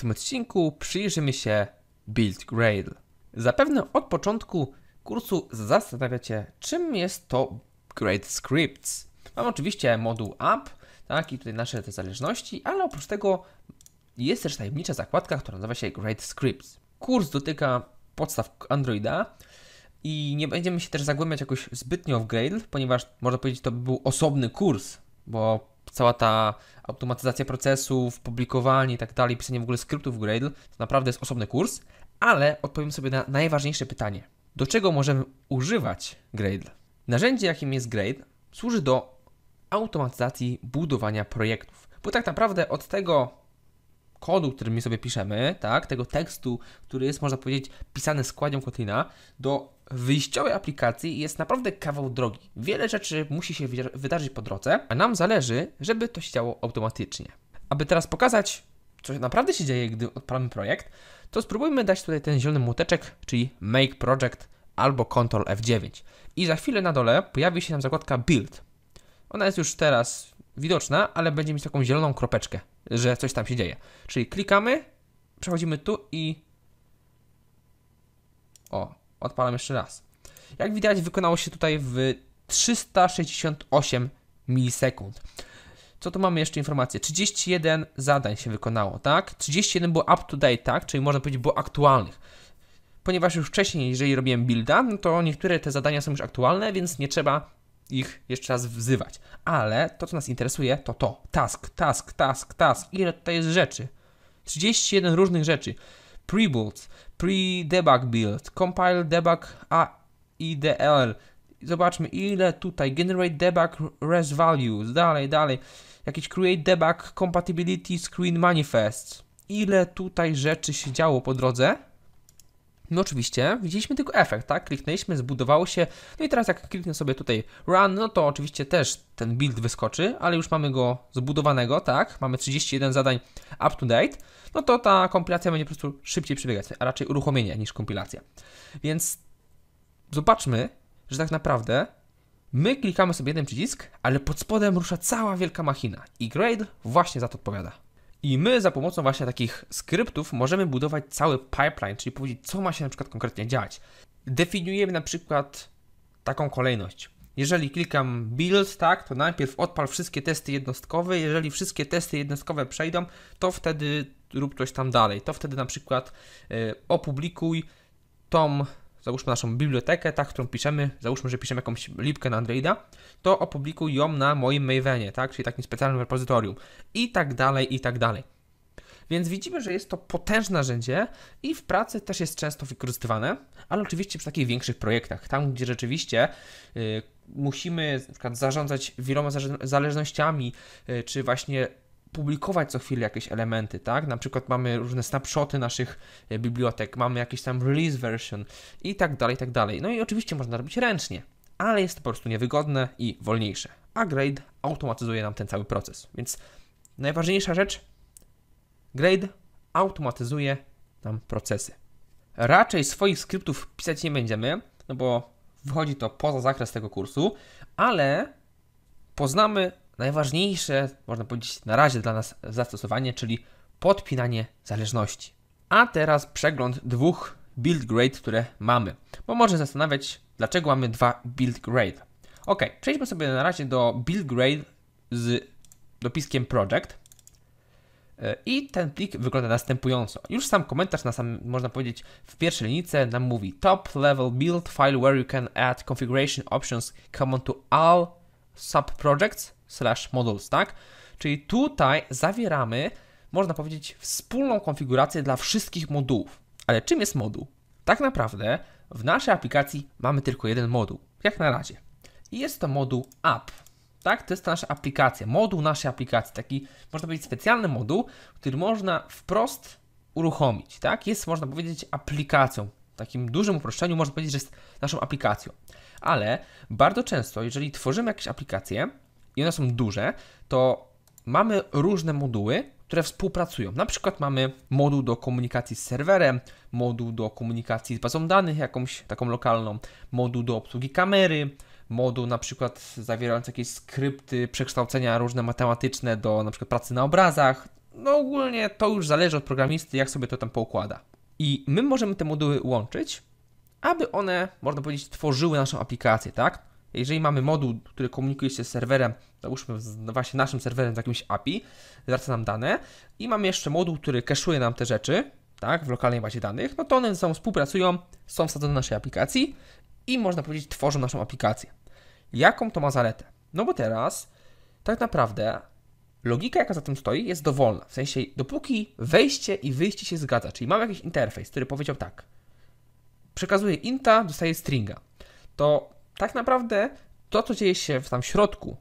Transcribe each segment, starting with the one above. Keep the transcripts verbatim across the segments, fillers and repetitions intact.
tym odcinku przyjrzymy się Build Gradle. Zapewne od początku kursu zastanawiacie, czym jest to Gradle Scripts. Mam oczywiście moduł App, tak, i tutaj nasze te zależności, ale oprócz tego jest też tajemnicza zakładka, która nazywa się Gradle Scripts. Kurs dotyka podstaw Androida i nie będziemy się też zagłębiać jakoś zbytnio w Gradle, ponieważ można powiedzieć, to by był osobny kurs, bo cała ta automatyzacja procesów, publikowanie i tak dalej, pisanie w ogóle skryptów w Gradle, to naprawdę jest osobny kurs, ale odpowiem sobie na najważniejsze pytanie. Do czego możemy używać Gradle? Narzędzie, jakim jest Gradle, służy do automatyzacji budowania projektów, bo tak naprawdę od tego kodu, który my sobie piszemy, tak, tego tekstu, który jest, można powiedzieć, pisany składnią Kotlina, do wyjściowej aplikacji jest naprawdę kawał drogi. Wiele rzeczy musi się wydarzyć po drodze, a nam zależy, żeby to się działo automatycznie. Aby teraz pokazać, co naprawdę się dzieje, gdy odpalamy projekt, to spróbujmy dać tutaj ten zielony młoteczek, czyli Make Project albo Control F dziewięć. I za chwilę na dole pojawi się nam zakładka Build. Ona jest już teraz widoczna, ale będzie mieć taką zieloną kropeczkę, że coś tam się dzieje. Czyli klikamy, przechodzimy tu i... O, odpalam jeszcze raz. Jak widać, wykonało się tutaj w trzysta sześćdziesiąt osiem milisekund. Co tu mamy jeszcze informacje? trzydzieści jeden zadań się wykonało, tak? trzydzieści jeden było up to date, tak? Czyli można powiedzieć, było aktualnych. Ponieważ już wcześniej, jeżeli robiłem builda, no to niektóre te zadania są już aktualne, więc nie trzeba ich jeszcze raz wzywać. Ale to, co nas interesuje, to to. Task, task, task, task. Ile tutaj jest rzeczy? trzydzieści jeden różnych rzeczy. Pre-builds, pre-debug build, compile debug A I D L. Zobaczmy, ile tutaj. Generate debug res values. Dalej, dalej. Jakiś create debug compatibility screen manifest. Ile tutaj rzeczy się działo po drodze? No oczywiście widzieliśmy tylko efekt, tak? Kliknęliśmy, zbudowało się. No i teraz jak kliknę sobie tutaj run, no to oczywiście też ten build wyskoczy, ale już mamy go zbudowanego, tak? Mamy trzydzieści jeden zadań up to date. No to ta kompilacja będzie po prostu szybciej przebiegać, a raczej uruchomienie niż kompilacja. Więc zobaczmy, że tak naprawdę my klikamy sobie jeden przycisk, ale pod spodem rusza cała wielka machina i Gradle właśnie za to odpowiada. I my za pomocą właśnie takich skryptów możemy budować cały pipeline, czyli powiedzieć, co ma się na przykład konkretnie dziać. Definiujemy na przykład taką kolejność. Jeżeli klikam build, tak, to najpierw odpal wszystkie testy jednostkowe. Jeżeli wszystkie testy jednostkowe przejdą, to wtedy rób coś tam dalej. To wtedy na przykład y, opublikuj tą, załóżmy naszą bibliotekę, tak, którą piszemy, załóżmy, że piszemy jakąś lipkę na Androida, to opublikuj ją na moim Mavenie, tak, czyli takim specjalnym repozytorium i tak dalej, i tak dalej. Więc widzimy, że jest to potężne narzędzie i w pracy też jest często wykorzystywane, ale oczywiście przy takich większych projektach, tam gdzie rzeczywiście y, musimy na przykład zarządzać wieloma zależnościami, y, czy właśnie publikować co chwilę jakieś elementy, tak? Na przykład mamy różne snapshoty naszych bibliotek, mamy jakieś tam release version i tak dalej, i tak dalej. No i oczywiście można robić ręcznie, ale jest to po prostu niewygodne i wolniejsze. A Gradle automatyzuje nam ten cały proces. Więc najważniejsza rzecz, Gradle automatyzuje nam procesy. Raczej swoich skryptów pisać nie będziemy, no bo wychodzi to poza zakres tego kursu, ale poznamy najważniejsze, można powiedzieć, na razie dla nas zastosowanie, czyli podpinanie zależności. A teraz przegląd dwóch build grade, które mamy. Bo może zastanawiać, dlaczego mamy dwa build grade. Ok, przejdźmy sobie na razie do build grade z dopiskiem project. I ten plik wygląda następująco. Już sam komentarz, na sam, można powiedzieć, w pierwszej linijce nam mówi top level build file where you can add configuration options common to all subprojects slash modules, tak? Czyli tutaj zawieramy, można powiedzieć, wspólną konfigurację dla wszystkich modułów. Ale czym jest moduł? Tak naprawdę w naszej aplikacji mamy tylko jeden moduł, jak na razie. I jest to moduł app, tak? To jest ta nasza aplikacja, moduł naszej aplikacji, taki, można powiedzieć, specjalny moduł, który można wprost uruchomić, tak? Jest, można powiedzieć, aplikacją. W takim dużym uproszczeniu można powiedzieć, że jest naszą aplikacją. Ale bardzo często, jeżeli tworzymy jakieś aplikacje, i one są duże, to mamy różne moduły, które współpracują. Na przykład mamy moduł do komunikacji z serwerem, moduł do komunikacji z bazą danych jakąś taką lokalną, moduł do obsługi kamery, moduł na przykład zawierający jakieś skrypty, przekształcenia różne matematyczne do na przykład pracy na obrazach no ogólnie to już zależy od programisty, jak sobie to tam poukłada. I my możemy te moduły łączyć, aby one, można powiedzieć, tworzyły naszą aplikację, tak? Jeżeli mamy moduł, który komunikuje się z serwerem, załóżmy z właśnie naszym serwerem z jakimś A P I, zwraca nam dane i mamy jeszcze moduł, który cache'uje nam te rzeczy, tak, w lokalnej bazie danych, no to one ze sobą współpracują, są wsadzone do naszej aplikacji i można powiedzieć tworzą naszą aplikację. Jaką to ma zaletę? No bo teraz tak naprawdę logika, jaka za tym stoi, jest dowolna, w sensie dopóki wejście i wyjście się zgadza, czyli mamy jakiś interfejs, który powiedział tak, przekazuje inta, dostaje stringa, to tak naprawdę to, co dzieje się w tam środku,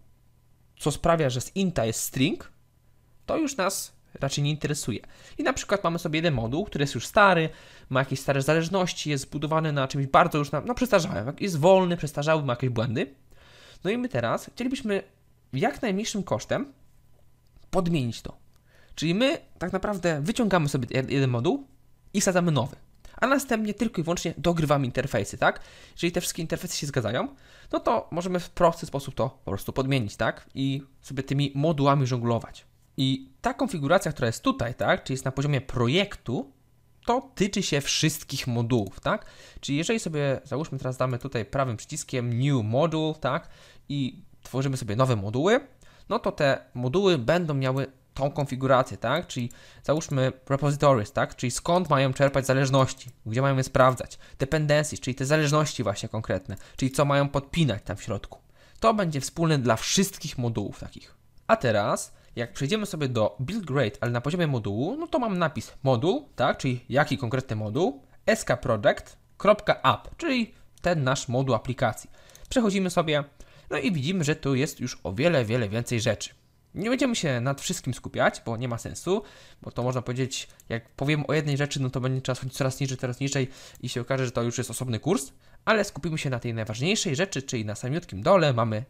co sprawia, że z inta jest string, to już nas raczej nie interesuje. I na przykład mamy sobie jeden moduł, który jest już stary, ma jakieś stare zależności, jest zbudowany na czymś bardzo już, na, no przestarzałym, jest wolny, przestarzały, ma jakieś błędy. No i my teraz chcielibyśmy jak najmniejszym kosztem podmienić to. Czyli my tak naprawdę wyciągamy sobie jeden moduł i wsadzamy nowy. A następnie tylko i wyłącznie dogrywamy interfejsy, tak? Jeżeli te wszystkie interfejsy się zgadzają, no to możemy w prosty sposób to po prostu podmienić, tak? I sobie tymi modułami żonglować. I ta konfiguracja, która jest tutaj, tak? Czyli jest na poziomie projektu, to tyczy się wszystkich modułów, tak? Czyli jeżeli sobie, załóżmy teraz damy tutaj prawym przyciskiem New Module, tak? I tworzymy sobie nowe moduły, no to te moduły będą miały tą konfigurację, tak? Czyli załóżmy repositories, tak? Czyli skąd mają czerpać zależności, gdzie mają je sprawdzać, dependencies, czyli te zależności właśnie konkretne, czyli co mają podpinać tam w środku. To będzie wspólne dla wszystkich modułów takich. A teraz, jak przejdziemy sobie do Build Gradle, ale na poziomie modułu, no to mam napis moduł, tak? Czyli jaki konkretny moduł, skproject.app, czyli ten nasz moduł aplikacji. Przechodzimy sobie, no i widzimy, że tu jest już o wiele, wiele więcej rzeczy. Nie będziemy się nad wszystkim skupiać, bo nie ma sensu, bo to można powiedzieć, jak powiem o jednej rzeczy, no to będzie trzeba schodzić coraz niżej, coraz niżej i się okaże, że to już jest osobny kurs, ale skupimy się na tej najważniejszej rzeczy, czyli na samiutkim dole mamy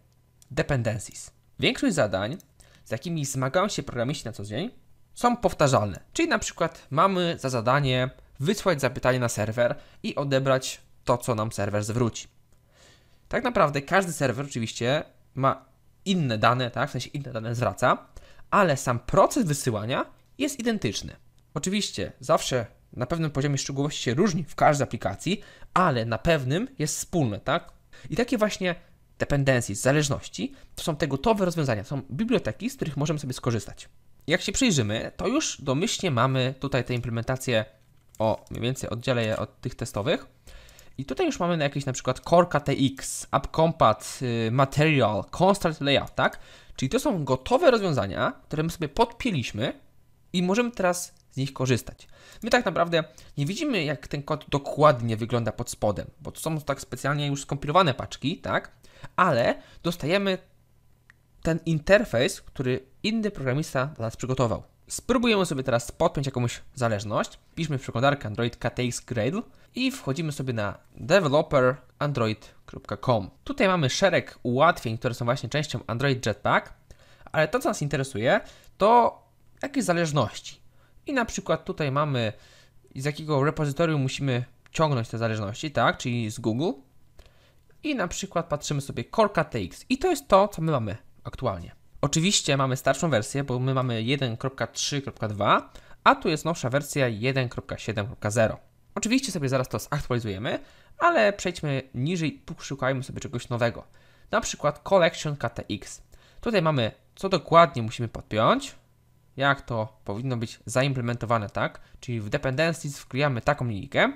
dependencies. Większość zadań, z jakimi zmagają się programiści na co dzień, są powtarzalne, czyli na przykład mamy za zadanie wysłać zapytanie na serwer i odebrać to, co nam serwer zwróci. Tak naprawdę każdy serwer oczywiście ma inne dane, tak, w sensie inne dane zwraca, ale sam proces wysyłania jest identyczny. Oczywiście zawsze na pewnym poziomie szczegółowości się różni w każdej aplikacji, ale na pewnym jest wspólne, tak? I takie właśnie dependencies, zależności, to są te gotowe rozwiązania, są biblioteki, z których możemy sobie skorzystać. Jak się przyjrzymy, to już domyślnie mamy tutaj te implementacje, o, mniej więcej oddzielę je od tych testowych, i tutaj już mamy jakieś na przykład Core K T X, AppCompat, Material, Constraint Layout, tak? Czyli to są gotowe rozwiązania, które my sobie podpięliśmy i możemy teraz z nich korzystać. My tak naprawdę nie widzimy, jak ten kod dokładnie wygląda pod spodem, bo to są tak specjalnie już skompilowane paczki, tak? Ale dostajemy ten interfejs, który inny programista dla nas przygotował. Spróbujemy sobie teraz podpiąć jakąś zależność. Piszmy w przeglądarkę Android K T X Gradle i wchodzimy sobie na developer kropka android kropka com. Tutaj mamy szereg ułatwień, które są właśnie częścią Android Jetpack, ale to, co nas interesuje, to jakieś zależności. I na przykład tutaj mamy, z jakiego repozytorium musimy ciągnąć te zależności, tak, czyli z Google. I na przykład patrzymy sobie Core K T X i to jest to, co my mamy aktualnie. Oczywiście mamy starszą wersję, bo my mamy jeden kropka trzy kropka dwa, a tu jest nowsza wersja jeden kropka siedem kropka zero. Oczywiście sobie zaraz to zaktualizujemy, ale przejdźmy niżej, poszukajmy sobie czegoś nowego. Na przykład Collection K T X. Tutaj mamy, co dokładnie musimy podpiąć, jak to powinno być zaimplementowane, tak? Czyli w dependencies wklejamy taką linijkę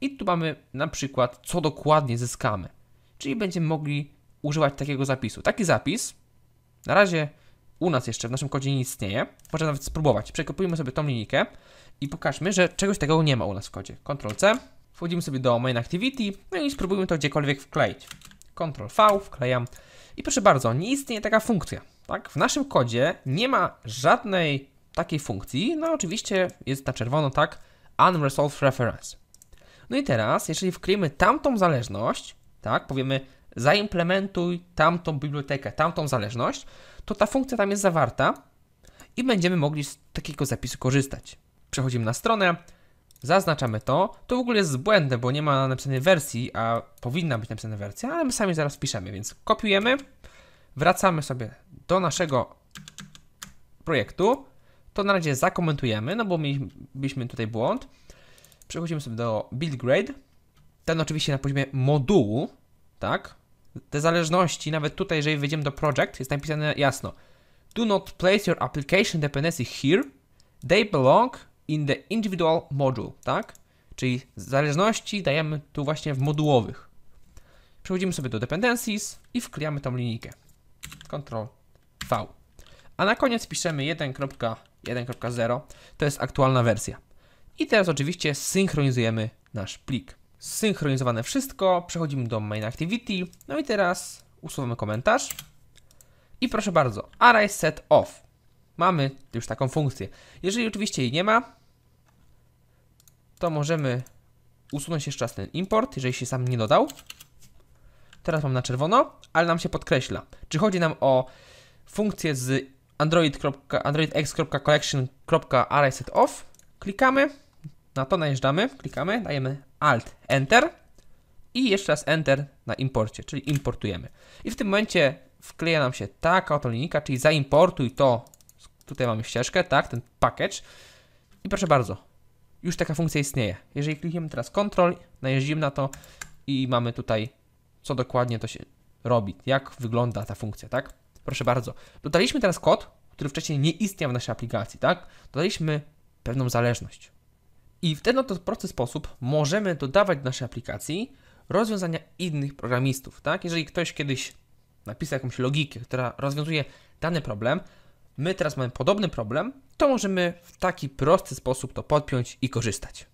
i tu mamy na przykład, co dokładnie zyskamy. Czyli będziemy mogli używać takiego zapisu. Taki zapis na razie u nas jeszcze w naszym kodzie nie istnieje. Można nawet spróbować. Przekopujmy sobie tą linijkę i pokażmy, że czegoś takiego nie ma u nas w kodzie. Ctrl C, wchodzimy sobie do MainActivity, no i spróbujmy to gdziekolwiek wkleić. Ctrl V, wklejam. I proszę bardzo, nie istnieje taka funkcja. Tak? W naszym kodzie nie ma żadnej takiej funkcji. No oczywiście jest na czerwono, tak? Unresolved reference. No i teraz, jeżeli wkleimy tamtą zależność, tak, powiemy zaimplementuj tamtą bibliotekę, tamtą zależność, to ta funkcja tam jest zawarta i będziemy mogli z takiego zapisu korzystać. Przechodzimy na stronę, zaznaczamy to, to w ogóle jest błędne, bo nie ma napisanej wersji, a powinna być napisana wersja, ale my sami zaraz piszemy, więc kopiujemy, wracamy sobie do naszego projektu, To na razie zakomentujemy, no bo mieliśmy tutaj błąd. Przechodzimy sobie do Build Gradle. Ten oczywiście na poziomie modułu, tak? Te zależności, nawet tutaj, jeżeli wejdziemy do Project, jest napisane jasno. Do not place your application dependency here. They belong in the individual module, tak? Czyli zależności dajemy tu właśnie w modułowych. Przechodzimy sobie do Dependencies i wklejamy tą linijkę. Ctrl V. A na koniec piszemy jeden kropka jeden kropka zero. To jest aktualna wersja. I teraz oczywiście synchronizujemy nasz plik. Zsynchronizowane wszystko. Przechodzimy do MainActivity. No i teraz usuwamy komentarz. I proszę bardzo, Array set off. Mamy już taką funkcję. Jeżeli oczywiście jej nie ma, to możemy usunąć jeszcze raz ten import, jeżeli się sam nie dodał. Teraz mam na czerwono, ale nam się podkreśla. Czy chodzi nam o funkcję z android kropka androidx kropka collection kropka array set off. Klikamy, na to najeżdżamy, klikamy, dajemy Alt, Enter i jeszcze raz Enter na imporcie, czyli importujemy. I w tym momencie wkleja nam się taka oto linijka, czyli zaimportuj to, tutaj mamy ścieżkę, tak, ten package. I proszę bardzo, już taka funkcja istnieje. Jeżeli klikniemy teraz Ctrl, najeździmy na to i mamy tutaj, co dokładnie to się robi, jak wygląda ta funkcja, tak? Proszę bardzo, dodaliśmy teraz kod, który wcześniej nie istniał w naszej aplikacji, tak? Dodaliśmy pewną zależność. I w ten oto prosty sposób możemy dodawać do naszej aplikacji rozwiązania innych programistów, tak? Jeżeli ktoś kiedyś napisał jakąś logikę, która rozwiązuje dany problem, my teraz mamy podobny problem, to możemy w taki prosty sposób to podpiąć i korzystać.